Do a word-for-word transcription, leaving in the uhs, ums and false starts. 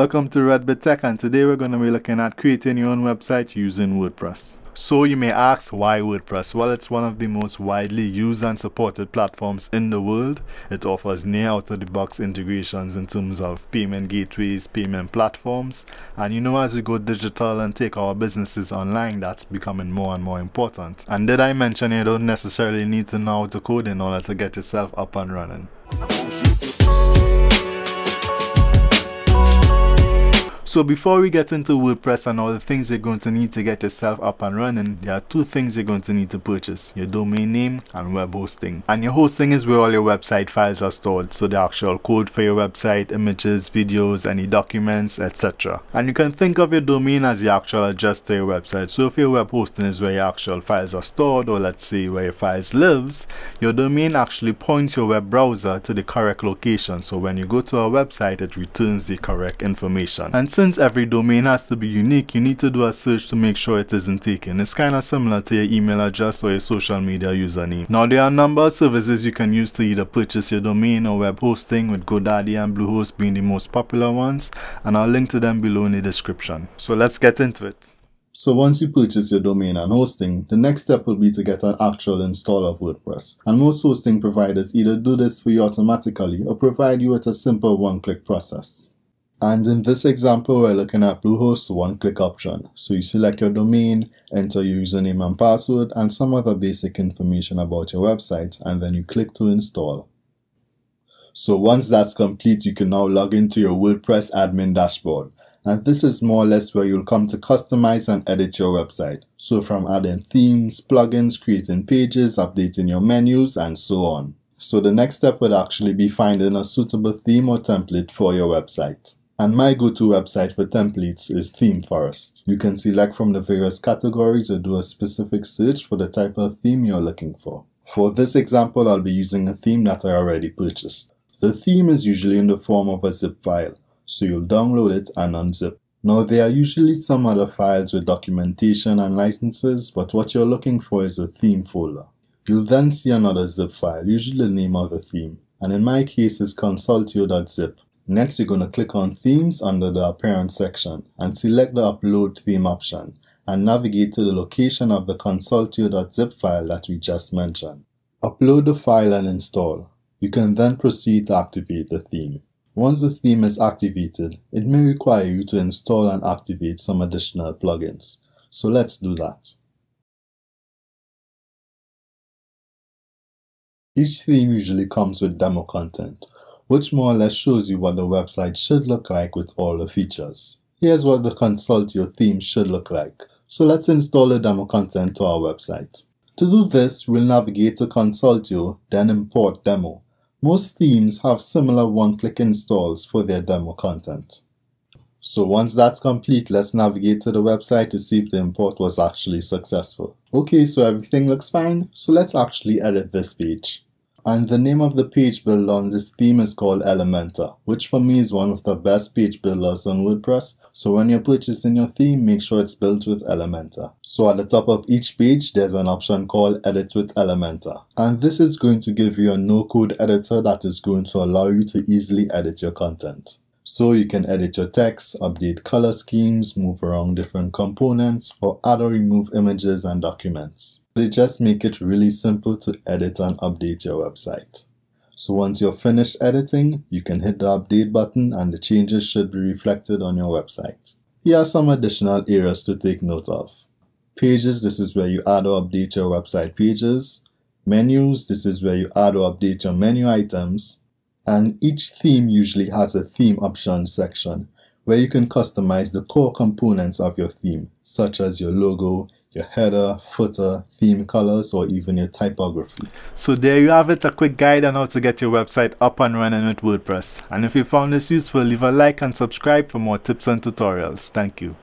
Welcome to Red Bit Tech, and today we're going to be looking at creating your own website using WordPress. So you may ask, why WordPress? Well, it's one of the most widely used and supported platforms in the world. It offers near out-of-the-box integrations in terms of payment gateways, payment platforms. And you know, as we go digital and take our businesses online, that's becoming more and more important. And did I mention you don't necessarily need to know how to code in order to get yourself up and running? So before we get into WordPress and all the things you're going to need to get yourself up and running, there are two things you're going to need to purchase: your domain name and web hosting. And your hosting is where all your website files are stored, so the actual code for your website, images, videos, any documents, et cetera. And you can think of your domain as the actual address to your website. So if your web hosting is where your actual files are stored, or let's say where your files lives, your domain actually points your web browser to the correct location. So when you go to our website, it returns the correct information. And since Since every domain has to be unique, you need to do a search to make sure it isn't taken. It's kind of similar to your email address or your social media username. Now, there are a number of services you can use to either purchase your domain or web hosting, with GoDaddy and Bluehost being the most popular ones, and I'll link to them below in the description. So let's get into it. So once you purchase your domain and hosting, the next step will be to get an actual install of WordPress. And most hosting providers either do this for you automatically or provide you with a simple one-click process. And in this example, we're looking at Bluehost's one-click option. So you select your domain, enter your username and password, and some other basic information about your website, and then you click to install. So once that's complete, you can now log into your WordPress admin dashboard. And this is more or less where you'll come to customize and edit your website. So from adding themes, plugins, creating pages, updating your menus, and so on. So the next step would actually be finding a suitable theme or template for your website. And my go-to website for templates is ThemeForest. You can select from the various categories or do a specific search for the type of theme you're looking for. For this example, I'll be using a theme that I already purchased. The theme is usually in the form of a zip file, so you'll download it and unzip. Now, there are usually some other files with documentation and licenses, but what you're looking for is a theme folder. You'll then see another zip file, usually the name of the theme, and in my case it's Consultio.zip. Next, you're going to click on Themes under the Appearance section and select the Upload Theme option and navigate to the location of the Consultio.zip file that we just mentioned. Upload the file and install. You can then proceed to activate the theme. Once the theme is activated, it may require you to install and activate some additional plugins. So let's do that. Each theme usually comes with demo content, which more or less shows you what the website should look like with all the features. Here's what the Consultio theme should look like. So let's install the demo content to our website. To do this, we'll navigate to Consultio, then import demo. Most themes have similar one-click installs for their demo content. So once that's complete, let's navigate to the website to see if the import was actually successful. Okay, so everything looks fine, so let's actually edit this page. And the name of the page builder on this theme is called Elementor, which for me is one of the best page builders on WordPress. So when you're purchasing your theme, make sure it's built with Elementor. So at the top of each page, there's an option called Edit with Elementor. And this is going to give you a no-code editor that is going to allow you to easily edit your content. So you can edit your text, update color schemes, move around different components, or add or remove images and documents. They just make it really simple to edit and update your website. So once you're finished editing, you can hit the update button and the changes should be reflected on your website. Here are some additional areas to take note of. Pages, this is where you add or update your website pages. Menus, this is where you add or update your menu items. And each theme usually has a theme options section where you can customize the core components of your theme, such as your logo, your header, footer, theme colors, or even your typography. So there you have it, a quick guide on how to get your website up and running with WordPress. And if you found this useful, leave a like and subscribe for more tips and tutorials. Thank you.